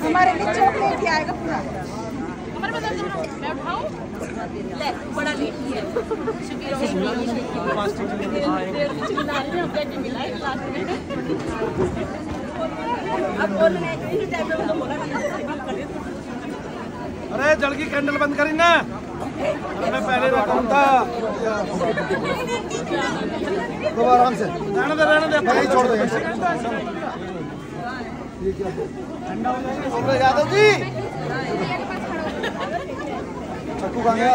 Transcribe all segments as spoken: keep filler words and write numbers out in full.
हमारे लिए चॉकलेट ही आएगा पूरा। हमारे बता दो मैं उठाऊं? ले बड़ा लेट है। शुक्रिया अरे जल की कैंडल बंद करी ना मैं पहले था आराम से रहने दे रहने दे भाई छोड़ दे यादव जी चक्कू खा गया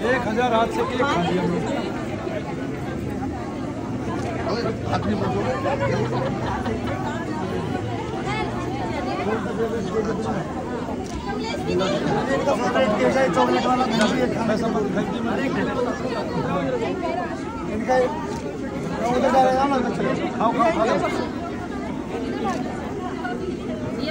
एक हजार आठ से एक खा लिया चॉकलेट वाला इनका ऐसा बड़ा बड़ा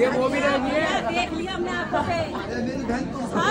ये वो भी नहीं है देख लिया हमने आपको।